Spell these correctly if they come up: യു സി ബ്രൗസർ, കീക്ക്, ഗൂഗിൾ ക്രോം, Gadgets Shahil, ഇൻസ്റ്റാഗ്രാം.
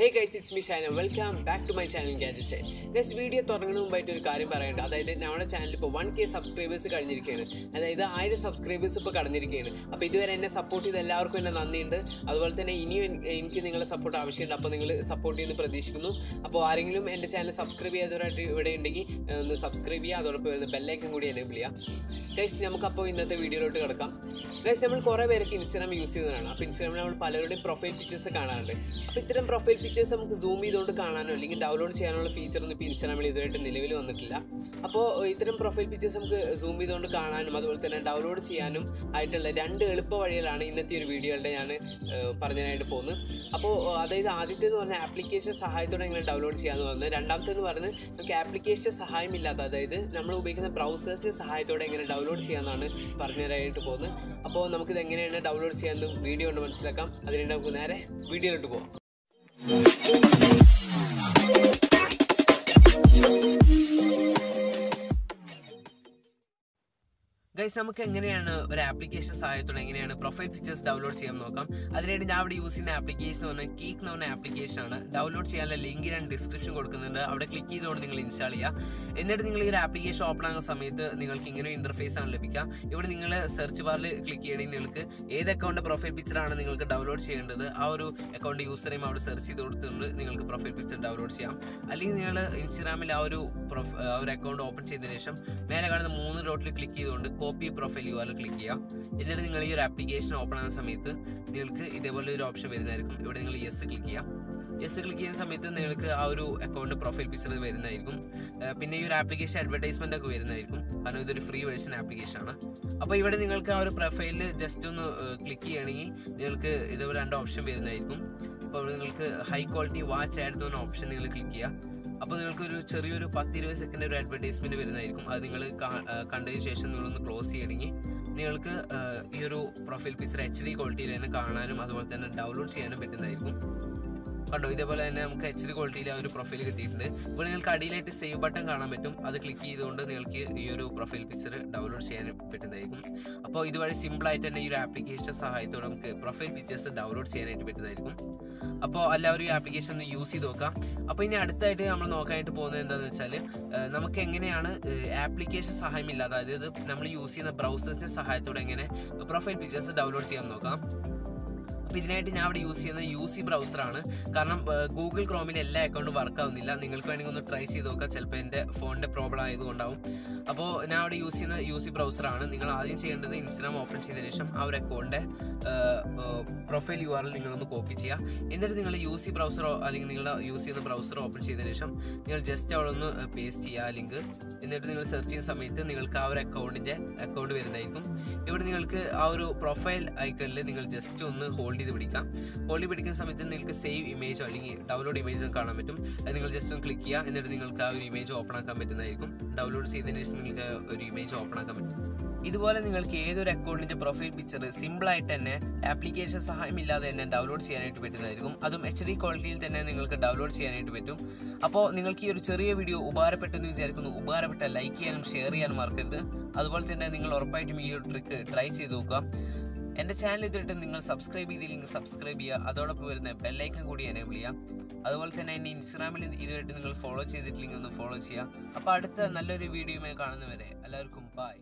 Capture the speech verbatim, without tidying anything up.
Hey guys, it's me Shahil and welcome back to my channel Gadgets Shahil. This video is a കാര്യം പറയുന്നുണ്ട് അതായത് നമ്മുടെ channel ഇപ്പോൾ one K subscribers കഴിഞ്ഞിരിക്കുകയാണ് അതായത് ആയിരം സബ്സ്ക്രൈബേഴ്സ് ഇപ്പോൾ കഴിഞ്ഞിരിക്കുകയാണ് അപ്പോൾ ഇതുവരെ എന്നെ സപ്പോർട്ട് ചെയ്ത് എല്ലാവർക്കും എന്നെ നന്ദിയുണ്ട് അതുപോലെ തന്നെ ഇനിയും എനിക്ക് നിങ്ങളുടെ സപ്പോർട്ട് ആവശ്യമുണ്ട് അപ്പോൾ നിങ്ങൾ സപ്പോർട്ട് ചെയ്യുമെന്ന് പ്രതീക്ഷിക്കുന്നു അപ്പോൾ ആരെങ്കിലും എൻ്റെ ചാനൽ സബ്സ്ക്രൈബ് ചെയ്യാത്തവരായിട്ട് ഇവിടെ ഉണ്ടെങ്കിൽ ഒന്ന് സബ്സ്ക്രൈബ് ചെയ്യുക അതോടൊപ്പം ഒരു ബെല്ലൈക്കൺ കൂടി എനേബിൾ ചെയ്യുക ഗൈസ് നമുക്കപ്പോൾ ഇന്നത്തെ വീഡിയോയിലോട്ട് കിടക്കാം ഗൈസ് നമ്മൾ കുറേ പേർക്ക് ഇൻസ്റ്റാഗ്രാം യൂസ് ചെയ്യുന്നതാണ് അപ്പോൾ ഇൻസ്റ്റാഗ്രാമിൽ നമ്മൾ പലരുടെയും പ്രൊഫൈൽ പിക്ചേഴ്സ് കാണാറുണ്ട് അപ്പോൾ ഇത്തരം പ്രൊഫൈൽ പിക്ചേഴ്സ് നമുക്ക് സൂം ചെയ്തുകൊണ്ട് കാണാനോ അല്ലെങ്കിൽ ഡൗൺലോഡ് ചെയ്യാനുള്ള ഫീച്ചറൊന്നും ഇപ്പോൾ ഇൻസ്റ്റാഗ്രാമിൽ ഇതുവരെയായിട്ട് നിലവിൽ വന്നിട്ടില്ല അപ്പോൾ ഇത്തരം പ്രൊഫൈൽ പിക്ചേഴ്സ് നമുക്ക് സൂം ചെയ്തുകൊണ്ട് കാണാനും അതുപോലെ തന്നെ ഡൗൺലോഡ് ചെയ്യാനും ആയിട്ടുള്ള രണ്ട് എളുപ്പ വഴികളാണ് ഇന്നത്തെ ഒരു വീഡിയോകളുടെ ഞാൻ പറഞ്ഞതിനായിട്ട് പോകുന്നത് അപ്പോൾ അതായത് ആദ്യത്തെ എന്ന് പറഞ്ഞാൽ ആപ്ലിക്കേഷൻ സഹായത്തോടെ എങ്ങനെ ഡൗൺലോഡ് ചെയ്യാമെന്ന് പറഞ്ഞത് രണ്ടാമത്തേന്ന് പറഞ്ഞ് നമുക്ക് ആപ്ലിക്കേഷൻ സഹായമില്ലാത്ത അതായത് നമ്മൾ ഉപയോഗിക്കുന്ന ബ്രൗസേഴ്സിൻ്റെ സഹായത്തോടെ എങ്ങനെ ഡൗൺലോഡ് ചെയ്യാമെന്നാണ് പറഞ്ഞതിനായിട്ട് പോകുന്നത് അപ്പോൾ നമുക്കിത് എങ്ങനെയാണ് ഡൗൺലോഡ് ചെയ്യാമെന്ന് വീഡിയോ കൊണ്ട് മനസ്സിലാക്കാം അതിനുവേണ്ടി നമുക്ക് നേരെ വീഡിയോയിലോട്ട് പോകാം ഗൈസ് നമുക്ക് എങ്ങനെയാണ് ഒരു ആപ്ലിക്കേഷൻ സഹായത്തോടെ എങ്ങനെയാണ് പ്രൊഫൈൽ പിക്ചേഴ്സ് ഡൗൺലോഡ് ചെയ്യാൻ നോക്കാം അതിനായിട്ട് ഞാൻ അവിടെ യൂസ് ചെയ്യുന്ന ആപ്ലിക്കേഷൻ എന്ന് പറഞ്ഞാൽ കീക്ക് എന്ന് പറഞ്ഞ ആപ്ലിക്കേഷനാണ് ഡൗൺലോഡ് ചെയ്യാനുള്ള ലിങ്ക് ഞാൻ ഡിസ്ക്രിപ്ഷൻ കൊടുക്കുന്നുണ്ട് അവിടെ ക്ലിക്ക് ചെയ്തുകൊണ്ട് നിങ്ങൾ ഇൻസ്റ്റാൾ ചെയ്യുക എന്നിട്ട് നിങ്ങൾ ഈ ഒരു ആപ്ലിക്കേഷൻ ഓപ്പൺ ആകുന്ന സമയത്ത് നിങ്ങൾക്ക് ഇങ്ങനെ ഇൻ്റർഫേസ് ആണ് ലഭിക്കുക ഇവിടെ നിങ്ങൾ സെർച്ച് ബാറിൽ ക്ലിക്ക് ചെയ്യണമെങ്കിൽ നിങ്ങൾക്ക് ഏത് അക്കൗണ്ട് പ്രൊഫൈൽ പിക്ചറാണ് നിങ്ങൾക്ക് ഡൗൺലോഡ് ചെയ്യേണ്ടത് ആ ഒരു അക്കൗണ്ട് യൂസർ നെയിം അവിടെ സെർച്ച് ചെയ്ത് കൊടുത്തുകൊണ്ട് നിങ്ങൾക്ക് പ്രൊഫൈൽ പിക്ചർ ഡൗൺലോഡ് ചെയ്യാം അല്ലെങ്കിൽ നിങ്ങൾ ഇൻസ്റ്റാഗ്രാമിൽ ആ ഒരു ഒരു അക്കൗണ്ട് ഓപ്പൺ ചെയ്തതിനു ശേഷം നേരെ കാണുന്ന മൂന്ന് ഡോട്ടിൽ ക്ലിക്ക് ചെയ്തുകൊണ്ട് copy profile U R click ചെയ്യാം എന്നിട്ട് നിങ്ങൾ ഈ ഒരു ആപ്ലിക്കേഷൻ ഓപ്പൺ ആകുന്ന സമയത്ത് നിങ്ങൾക്ക് ഇതേപോലെ ഒരു ഓപ്ഷൻ വരുന്നതായിരിക്കും ഇവിടെ നിങ്ങൾ യെസ് ക്ലിക്ക് ചെയ്യാം യെസ് ക്ലിക്ക് ചെയ്യുന്ന സമയത്ത് നിങ്ങൾക്ക് ആ ഒരു അക്കൗണ്ട് പ്രൊഫൈൽ പിക്ചർ വരുന്നതായിരിക്കും പിന്നെ ഈ ഒരു ആപ്ലിക്കേഷൻ അഡ്വർടൈസ്മെൻ്റ് ഒക്കെ വരുന്നതായിരിക്കും കാരണം ഇതൊരു ഫ്രീ വേർഷൻ ആപ്ലിക്കേഷനാണ് അപ്പോൾ ഇവിടെ നിങ്ങൾക്ക് ആ ഒരു പ്രൊഫൈലിൽ ജസ്റ്റ് ഒന്ന് ക്ലിക്ക് ചെയ്യുകയാണെങ്കിൽ നിങ്ങൾക്ക് ഇതേപോലെ രണ്ട് ഓപ്ഷൻ വരുന്നതായിരിക്കും അപ്പോൾ ഇവിടെ നിങ്ങൾക്ക് ഹൈ ക്വാളിറ്റി വാച്ച് ആഡ് എന്ന ഓപ്ഷൻ നിങ്ങൾ ക്ലിക്ക് ചെയ്യുക അപ്പോൾ നിങ്ങൾക്കൊരു ചെറിയൊരു പത്ത് ഇരുപത് സെക്കൻഡ് ഒരു അഡ്വർടൈസ്മെൻറ്റ് വരുന്നതായിരിക്കും അത് നിങ്ങൾ കണ്ടതിന് ശേഷം നിങ്ങളൊന്ന് ക്ലോസ് ചെയ്യണമെങ്കിൽ നിങ്ങൾക്ക് ഈ ഒരു പ്രൊഫൈൽ പിക്ചർ എച്ച് ഡി ക്വാളിറ്റിയിൽ തന്നെ കാണാനും അതുപോലെ തന്നെ ഡൗൺലോഡ് ചെയ്യാനും പറ്റുന്നതായിരിക്കും കണ്ടോ ഇതേപോലെ തന്നെ നമുക്ക് എച്ച് ഡി ക്വാളിറ്റിയിൽ ആ ഒരു പ്രൊഫൈൽ കിട്ടിയിട്ടുണ്ട് ഇവിടെ നിങ്ങൾക്ക് അടിയിലായിട്ട് സേവ് ബട്ടൺ കാണാൻ പറ്റും അത് ക്ലിക്ക് ചെയ്തുകൊണ്ട് നിങ്ങൾക്ക് ഈ ഒരു പ്രൊഫൈൽ പിക്ചർ ഡൗൺലോഡ് ചെയ്യാൻ പറ്റുന്നതായിരിക്കും അപ്പോൾ ഇതുവഴി സിമ്പിളായിട്ട് തന്നെ ഈ ഒരു ആപ്ലിക്കേഷൻ സഹായത്തോടെ നമുക്ക് പ്രൊഫൈൽ പിക്ചേഴ്സ് ഡൗൺലോഡ് ചെയ്യാനായിട്ട് പറ്റുന്നതായിരിക്കും അപ്പോൾ എല്ലാവരും ഈ ആപ്ലിക്കേഷൻ ഒന്ന് യൂസ് ചെയ്ത് നോക്കാം അപ്പോൾ ഇനി അടുത്തായിട്ട് നമ്മൾ നോക്കാനായിട്ട് പോകുന്നത് എന്താണെന്ന് വെച്ചാൽ നമുക്ക് എങ്ങനെയാണ് ആപ്ലിക്കേഷൻ സഹായമില്ലാതെ അതായത് നമ്മൾ യൂസ് ചെയ്യുന്ന ബ്രൗസേഴ്സിൻ്റെ സഹായത്തോടെ എങ്ങനെ പ്രൊഫൈൽ പിക്ചേഴ്സ് ഡൗൺലോഡ് ചെയ്യാൻ നോക്കാം അപ്പോൾ ഇതിനായിട്ട് ഞാൻ അവിടെ യൂസ് ചെയ്യുന്നത് യു സി ബ്രൗസറാണ് കാരണം ഗൂഗിൾ ക്രോമിന് എല്ലാ അക്കൗണ്ടും വർക്ക് ആവുന്നില്ല നിങ്ങൾക്ക് വേണമെങ്കിൽ ഒന്ന് ട്രൈ ചെയ്ത് നോക്കാം ചിലപ്പോൾ എൻ്റെ ഫോണിൻ്റെ പ്രോബ്ലം ആയതുകൊണ്ടാവും അപ്പോൾ ഞാൻ അവിടെ യൂസ് ചെയ്യുന്ന യു സി ബ്രൗസറാണ് നിങ്ങൾ ആദ്യം ചെയ്യേണ്ടത് ഇൻസ്റ്റാഗ്രാം ഓപ്പൺ ചെയ്തതിനു ശേഷം ആ ഒരു അക്കൗണ്ടിൻ്റെ പ്രൊഫൈൽ യു ആർ എൽ നിങ്ങളൊന്ന് കോപ്പി ചെയ്യുക എന്നിട്ട് നിങ്ങൾ യു സി ബ്രൗസറോ അല്ലെങ്കിൽ നിങ്ങൾ യൂസ് ചെയ്യുന്ന ബ്രൗസർ ഓപ്പൺ ചെയ്തതിനു ശേഷം നിങ്ങൾ ജസ്റ്റ് അവിടെ ഒന്ന് പേസ്റ്റ് ചെയ്യുക ആ ലിങ്ക് എന്നിട്ട് നിങ്ങൾ സെർച്ച് ചെയ്യുന്ന സമയത്ത് നിങ്ങൾക്ക് ആ ഒരു അക്കൗണ്ടിൻ്റെ അക്കൗണ്ട് വരുന്നതായിരിക്കും ഇവിടെ നിങ്ങൾക്ക് ആ ഒരു പ്രൊഫൈൽ ഐക്കണിൽ നിങ്ങൾ ജസ്റ്റ് ഒന്ന് ഹോൾഡ് ഇത് പിടിക്കാം ഹോൾഡ് പിടിക്കുന്ന സമയത്ത് നിങ്ങൾക്ക് സേവ് ഇമേജോ അല്ലെങ്കിൽ ഡൗൺലോഡ് ഇമേജോ കാണാൻ പറ്റും അത് നിങ്ങൾ ജസ്റ്റ് ഒന്ന് ക്ലിക്ക് ചെയ്യുക എന്നിട്ട് നിങ്ങൾക്ക് ആ ഒരു ഇമേജ് ഓപ്പൺ ആക്കാൻ പറ്റുന്നതായിരിക്കും ഡൗൺലോഡ് ചെയ്തതിന് ശേഷം നിങ്ങൾക്ക് ഒരു ഇമേജ് ഓപ്പൺ ആക്കാൻ പറ്റും ഇതുപോലെ നിങ്ങൾക്ക് ഏതൊരു അക്കൗണ്ടിൻ്റെ പ്രൊഫൈൽ പിക്ചർ സിമ്പിളായിട്ട് തന്നെ ആപ്ലിക്കേഷൻ സഹായമില്ലാതെ തന്നെ ഡൗൺലോഡ് ചെയ്യാനായിട്ട് പറ്റുന്നതായിരിക്കും അതും എച്ച് ഡി ക്വാളിറ്റിയിൽ തന്നെ നിങ്ങൾക്ക് ഡൗൺലോഡ് ചെയ്യാനായിട്ട് പറ്റും അപ്പോൾ നിങ്ങൾക്ക് ഈ ഒരു ചെറിയ വീഡിയോ ഉപകാരപ്പെട്ടെന്ന് വിചാരിക്കുന്നു ഉപകാരപ്പെട്ട ലൈക്ക് ചെയ്യാനും ഷെയർ ചെയ്യാനും മറക്കരുത് അതുപോലെ തന്നെ നിങ്ങൾ ഉറപ്പായിട്ടും ഈ ഒരു ട്രിക്ക് ട്രൈ ചെയ്ത് നോക്കുക എൻ്റെ ചാനൽ ഇതിട്ട് നിങ്ങൾ സബ്സ്ക്രൈബ് ചെയ്തില്ലെങ്കിൽ സബ്സ്ക്രൈബ് ചെയ്യുക അതോടൊപ്പം വരുന്ന ബെല്ലൈക്കൺ കൂടി എനേബിൾ ചെയ്യുക അതുപോലെ തന്നെ എൻ്റെ ഇൻസ്റ്റാഗ്രാമിൽ ഇതുവരെ നിങ്ങൾ ഫോളോ ചെയ്തിട്ടില്ലെങ്കിൽ ഒന്ന് ഫോളോ ചെയ്യുക അപ്പോൾ അടുത്ത നല്ലൊരു വീഡിയോയുമായി കാണുന്നവരെ എല്ലാവർക്കും ബൈ.